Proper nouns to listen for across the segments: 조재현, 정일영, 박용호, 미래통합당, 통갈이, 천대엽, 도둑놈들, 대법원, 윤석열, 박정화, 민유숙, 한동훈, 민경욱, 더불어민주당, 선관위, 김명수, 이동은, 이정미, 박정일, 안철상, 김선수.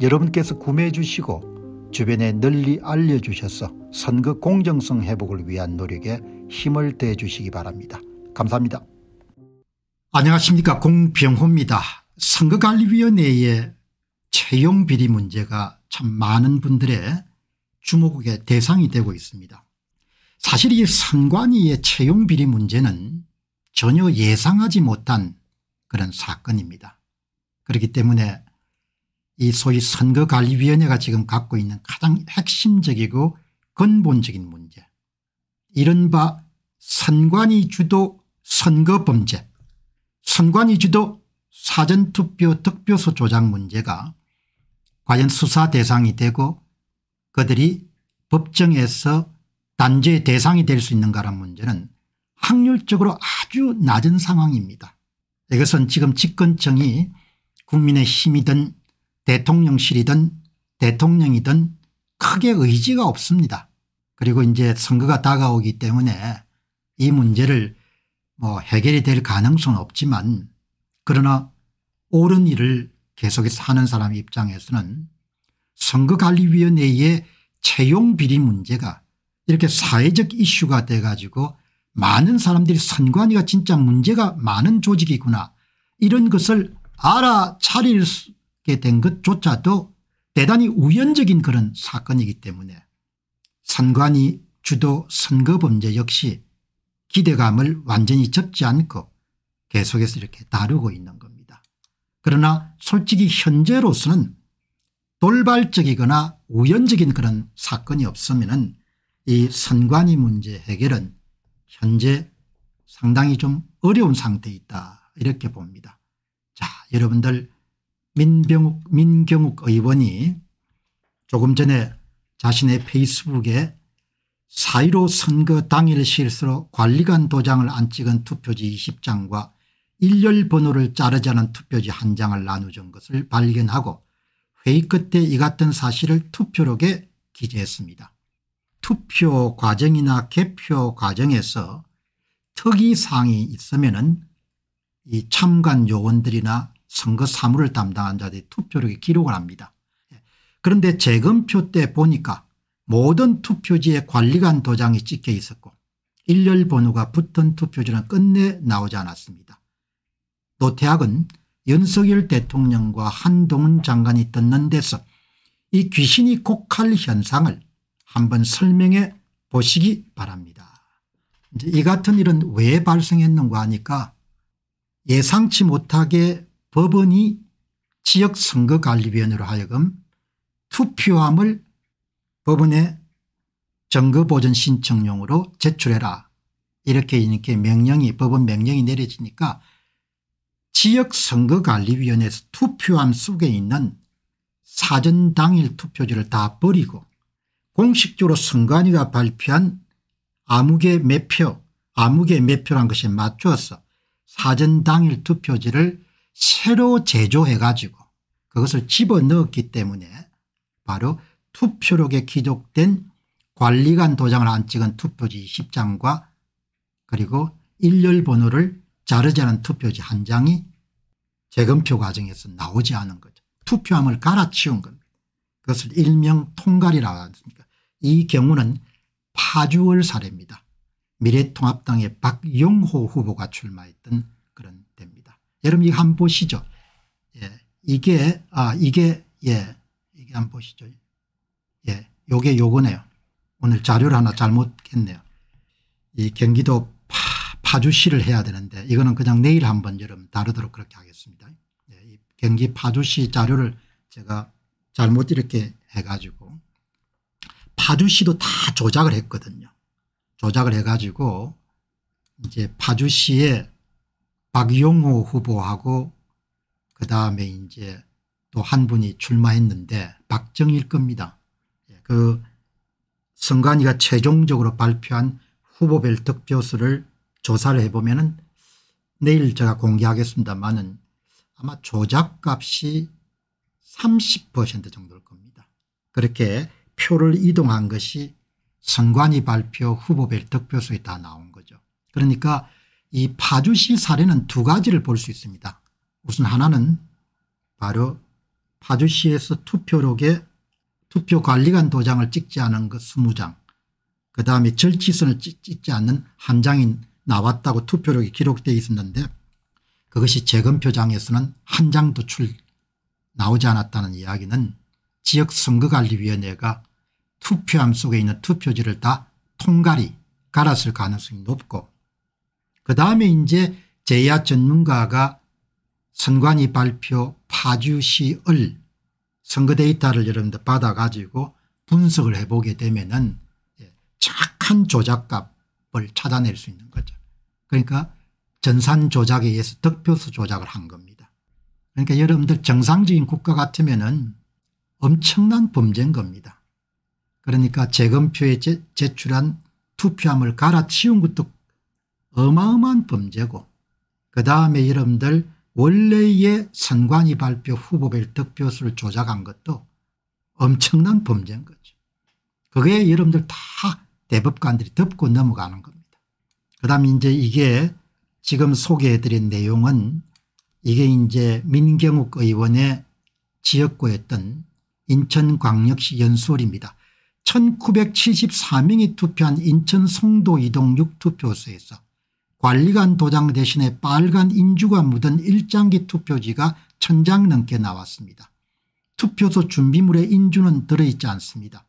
여러분께서 구매해 주시고 주변에 널리 알려주셔서 선거 공정성 회복을 위한 노력에 힘을 더해 주시기 바랍니다. 감사합니다. 안녕하십니까, 공병호입니다. 선거관리위원회의 채용 비리 문제가 참 많은 분들의 주목의 대상이 되고 있습니다. 사실 이 선관위의 채용 비리 문제는 전혀 예상하지 못한 그런 사건입니다. 그렇기 때문에 이 소위 선거관리위원회가 지금 갖고 있는 가장 핵심적이고 근본적인 문제, 이른바 선관위 주도 선거범죄, 선관위 주도 사전투표 득표소 조작 문제가 과연 수사 대상이 되고 그들이 법정에서 단죄의 대상이 될 수 있는가라는 문제는 확률적으로 아주 낮은 상황입니다. 이것은 지금 집권청이 국민의힘이든 대통령실이든 대통령이든 크게 의지가 없습니다. 그리고 이제 선거가 다가오기 때문에 이 문제를 해결이 될 가능성은 없지만, 그러나 옳은 일을 계속해서 하는 사람 입장에서는 선거관리위원회의 채용 비리 문제가 이렇게 사회적 이슈가 돼가지고 많은 사람들이 선관위가 진짜 문제가 많은 조직이구나 이런 것을 알아차릴 수 된 것조차도 대단히 우연적인 그런 사건이기 때문에 선관위 주도 선거범죄 역시 기대감을 완전히 접지 않고 계속해서 이렇게 다루고 있는 겁니다. 그러나 솔직히 현재로서는 돌발적이거나 우연적인 그런 사건이 없으면은 이 선관위 문제 해결은 현재 상당히 좀 어려운 상태에 있다, 이렇게 봅니다. 자, 여러분들, 민경욱 의원이 조금 전에 자신의 페이스북에 4.15 선거 당일 실수로 관리관 도장을 안 찍은 투표지 20장과 일렬 번호를 자르자는 투표지 1장을 나눠준 것을 발견하고 회의 끝에 이 같은 사실을 투표록에 기재했습니다. 투표 과정이나 개표 과정에서 특이사항이 있으면은 이 참관 요원들이나 선거 사무를 담당한 자들이 투표록에 기록을 합니다. 그런데 재검표 때 보니까 모든 투표지에 관리관 도장이 찍혀 있었고 일렬 번호가 붙은 투표지는 끝내 나오지 않았습니다. 노태학은 윤석열 대통령과 한동훈 장관이 듣는 데서 이 귀신이 곡할 현상을 한번 설명해 보시기 바랍니다. 이 같은 일은 왜 발생했는가 하니까 예상치 못하게 법원이 지역선거관리위원회로 하여금 투표함을 법원에 정거보전 신청용으로 제출해라, 이렇게 명령이, 법원 명령이 내려지니까 지역선거관리위원회에서 투표함 속에 있는 사전 당일 투표지를 다 버리고 공식적으로 선관위가 발표한 암흑의 매표란 것에 맞추어서 사전 당일 투표지를 새로 제조해가지고 그것을 집어넣었기 때문에 바로 투표록에 기록된 관리관 도장을 안 찍은 투표지 10장과 그리고 일렬 번호를 자르지 않은 투표지 1장이 재검표 과정에서 나오지 않은 거죠. 투표함을 갈아치운 겁니다. 그것을 일명 통갈이라고 하십니까. 이 경우는 파주월 사례입니다. 미래통합당의 박용호 후보가 출마했던 그런 데입니다. 여러분 이거 한번 보시죠. 예, 이게 한번 보시죠. 예, 요거네요. 오늘 자료를 하나 잘못했네요. 이 경기도 파주시를 해야 되는데 이거는 그냥 내일 한번 여러분 다루도록 그렇게 하겠습니다. 예, 이 경기 파주시 자료를 제가 잘못 이렇게 해가지고 파주시도 다 조작을 했거든요. 조작을 해가지고 이제 파주시에 박용호 후보하고 그다음에 이제 또 한 분이 출마했는데 박정일 겁니다. 그 선관위가 최종적으로 발표한 후보별 득표수를 조사를 해보면은 내일 제가 공개하겠습니다만은 아마 조작값이 30% 정도일 겁니다. 그렇게 표를 이동한 것이 선관위 발표 후보별 득표수에 다 나온 거죠. 그러니까 이 파주시 사례는 두 가지를 볼 수 있습니다. 우선 하나는 바로 파주시에서 투표록에 투표관리관 도장을 찍지 않은 것 20장, 그다음에 절취선을 찍지 않는 한 장이 나왔다고 투표록이 기록되어 있었는데 그것이 재검표장에서는 한 장도 나오지 않았다는 이야기는 지역선거관리위원회가 투표함 속에 있는 투표지를 다 통갈이 갈았을 가능성이 높고, 그다음에 이제 재야 전문가가 선관위 발표 파주시을 선거 데이터를 여러분들 받아가지고 분석을 해보게 되면은 정확한 조작값을 찾아낼 수 있는 거죠. 그러니까 전산 조작에 의해서 득표수 조작을 한 겁니다. 그러니까 여러분들 정상적인 국가 같으면은 엄청난 범죄인 겁니다. 그러니까 재검표에 제출한 투표함을 갈아치운 것도 어마어마한 범죄고, 그 다음에 여러분들 원래의 선관위 발표 후보별 득표수를 조작한 것도 엄청난 범죄인 거죠. 그게 여러분들 다 대법관들이 덮고 넘어가는 겁니다. 그 다음에 이제 이게 지금 소개해드린 내용은 이게 이제 민경욱 의원의 지역구였던 인천광역시 연수원입니다. 1974명이 투표한 인천 송도 이동 6투표소에서 관리관 도장 대신에 빨간 인주가 묻은 일장기 투표지가 1000장 넘게 나왔습니다. 투표소 준비물에 인주는 들어있지 않습니다.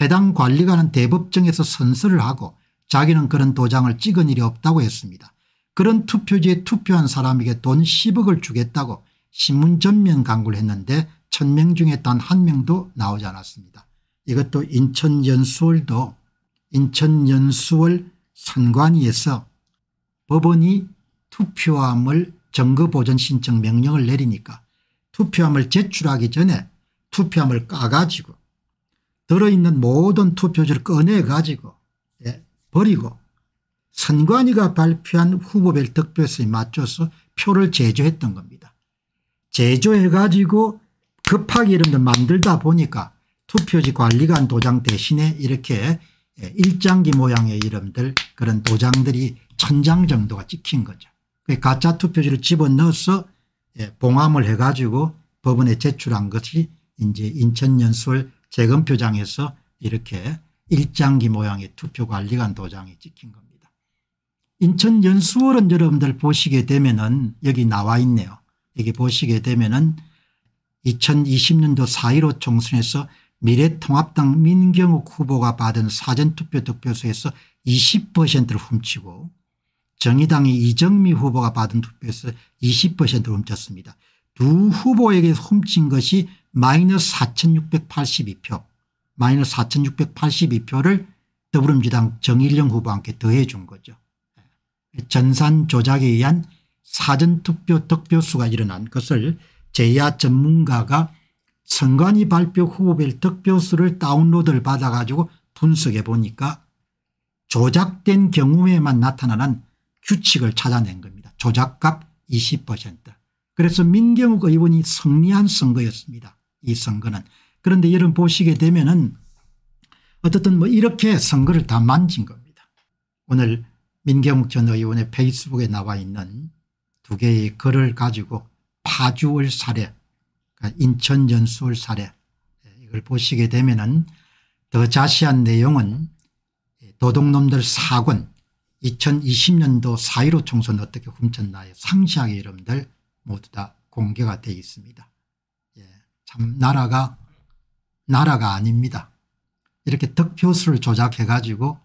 해당 관리관은 대법정에서 선서를 하고 자기는 그런 도장을 찍은 일이 없다고 했습니다. 그런 투표지에 투표한 사람에게 돈 10억을 주겠다고 신문 전면 광고를 했는데 1000명 중에 단 한 명도 나오지 않았습니다. 이것도 인천 연수월 선관위에서 법원이 투표함을 점거보전 신청 명령을 내리니까 투표함을 제출하기 전에 투표함을 까가지고 들어있는 모든 투표지를 꺼내가지고 버리고 선관위가 발표한 후보별 득표수에 맞춰서 표를 제조했던 겁니다. 제조해가지고 급하게 이름들 만들다 보니까 투표지 관리관 도장 대신에 이렇게 일장기 모양의 이름들 그런 도장들이 1000장 정도가 찍힌 거죠. 가짜 투표지를 집어넣어서 봉함을 해가지고 법원에 제출한 것이 이제 인천연수월 재검표장에서 이렇게 일장기 모양의 투표관리관 도장이 찍힌 겁니다. 인천연수월은 여러분들 보시게 되면은 여기 나와 있네요. 여기 보시게 되면은 2020년도 4.15 총선에서 미래통합당 민경욱 후보가 받은 사전투표 득표수에서 20%를 훔치고 정의당의 이정미 후보가 받은 투표에서 20%를 훔쳤습니다. 두 후보에게 훔친 것이 마이너스 4,682표를 더불어민주당 정일영 후보와 함께 더해 준 거죠. 전산 조작에 의한 사전투표 득표수가 일어난 것을 재야 전문가가 선관위 발표 후보별 득표수를 다운로드를 받아가지고 분석해 보니까 조작된 경우에만 나타나는 규칙을 찾아낸 겁니다. 조작값 20%. 그래서 민경욱 의원이 승리한 선거였습니다. 이 선거는. 그런데 여러분 보시게 되면은 어쨌든 뭐 이렇게 선거를 다 만진 겁니다. 오늘 민경욱 전 의원의 페이스북에 나와 있는 두 개의 글을 가지고 파주을 사례, 인천 연수월 사례, 이걸 보시게 되면은 더 자세한 내용은 도둑놈들 4권 2020년도 4.15 총선 어떻게 훔쳤나에 상세하게 여러분들 모두 다 공개가 되어 있습니다. 예, 참 나라가 아닙니다. 이렇게 득표수를 조작해 가지고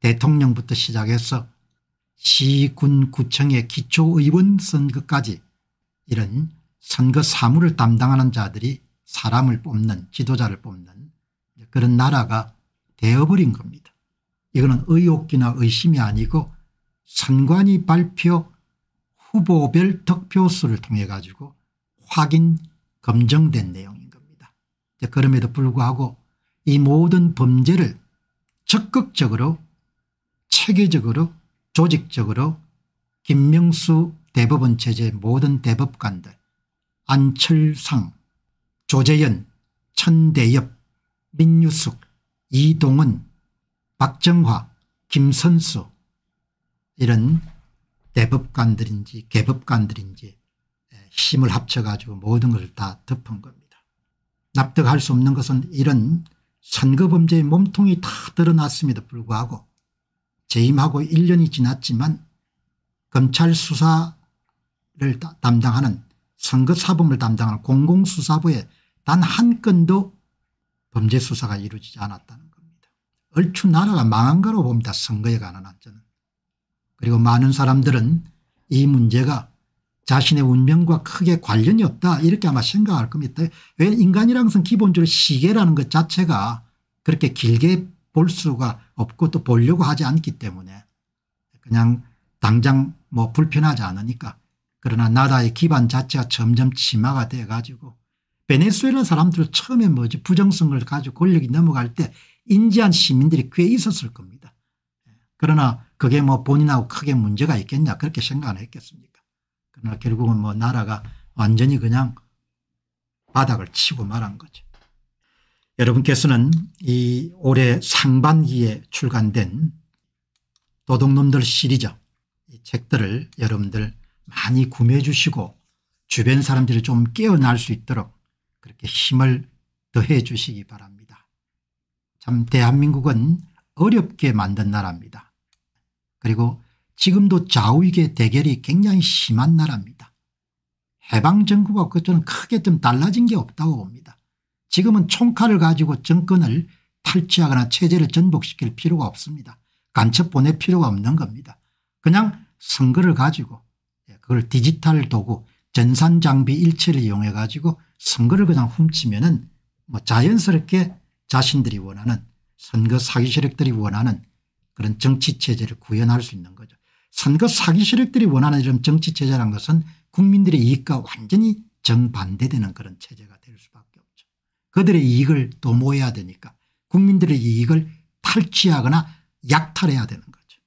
대통령부터 시작해서 시군 구청의 기초의원 선거까지 이런 선거 사무를 담당하는 자들이 사람을 뽑는, 지도자를 뽑는 그런 나라가 되어버린 겁니다. 이거는 의혹이나 의심이 아니고 선관위 발표 후보별 득표수를 통해 가지고 확인 검증된 내용인 겁니다. 그럼에도 불구하고 이 모든 범죄를 적극적으로 체계적으로 조직적으로 김명수 대법원 체제의 모든 대법관들 안철상, 조재현, 천대엽, 민유숙, 이동은, 박정화, 김선수 이런 대법관들인지 개법관들인지 힘을 합쳐가지고 모든 것을 다 덮은 겁니다. 납득할 수 없는 것은 이런 선거범죄의 몸통이 다 드러났음에도 불구하고 재임하고 1년이 지났지만 검찰 수사를 담당하는 선거사범을 담당하는 공공수사부에 단 한 건도 범죄 수사가 이루어지지 않았다는 겁니다. 얼추 나라가 망한 거로 봅니다. 선거에 관한 저는. 그리고 많은 사람들은 이 문제가 자신의 운명과 크게 관련이 없다 이렇게 아마 생각할 겁니다. 왜 인간이라는 것은 기본적으로 시계라는 것 자체가 그렇게 길게 볼 수가 없고 또 보려고 하지 않기 때문에 그냥 당장 뭐 불편하지 않으니까. 그러나 나라의 기반 자체가 점점 침하가 돼 가지고 베네수엘라 사람들 처음에 뭐지 부정성을 가지고 권력이 넘어갈 때 인지한 시민들이 꽤 있었을 겁니다. 그러나 그게 뭐 본인하고 크게 문제가 있겠냐 그렇게 생각 안 했겠습니까? 그러나 결국은 뭐 나라가 완전히 그냥 바닥을 치고 말한 거죠. 여러분께서는 이 올해 상반기에 출간된 도둑놈들 시리즈 이 책들을 여러분들 많이 구매해 주시고 주변 사람들이 좀 깨어날 수 있도록 그렇게 힘을 더해 주시기 바랍니다. 참 대한민국은 어렵게 만든 나라입니다. 그리고 지금도 좌우익의 대결이 굉장히 심한 나라입니다. 해방 정부가 그것처럼 크게 좀 달라진 게 없다고 봅니다. 지금은 총칼을 가지고 정권을 탈취하거나 체제를 전복시킬 필요가 없습니다. 간첩 보낼 필요가 없는 겁니다. 그냥 선거를 가지고 그걸 디지털 도구 전산장비 일체를 이용해 가지고 선거를 그냥 훔치면은 뭐 자연스럽게 자신들이 원하는 선거 사기 세력들이 원하는 그런 정치체제를 구현할 수 있는 거죠. 선거 사기 세력들이 원하는 이런 정치체제라는 것은 국민들의 이익과 완전히 정반대되는 그런 체제가 될 수밖에 없죠. 그들의 이익을 도모해야 되니까 국민들의 이익을 탈취하거나 약탈해야 되는 거죠.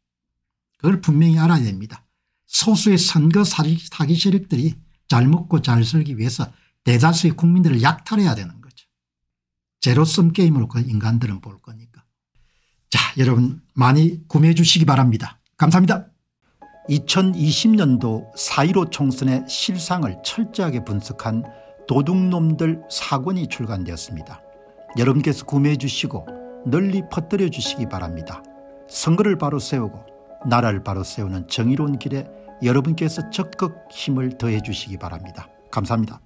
그걸 분명히 알아야 됩니다. 소수의 선거 사기 세력들이 잘 먹고 잘 살기 위해서 대다수의 국민들을 약탈해야 되는 거죠. 제로섬 게임으로 그 인간들은 볼 거니까. 자, 여러분 많이 구매해 주시기 바랍니다. 감사합니다. 2020년도 4.15 총선의 실상을 철저하게 분석한 도둑놈들 4권이 출간되었습니다. 여러분께서 구매해 주시고 널리 퍼뜨려 주시기 바랍니다. 선거를 바로 세우고 나라를 바로 세우는 정의로운 길에 여러분께서 적극 힘을 더해 주시기 바랍니다. 감사합니다.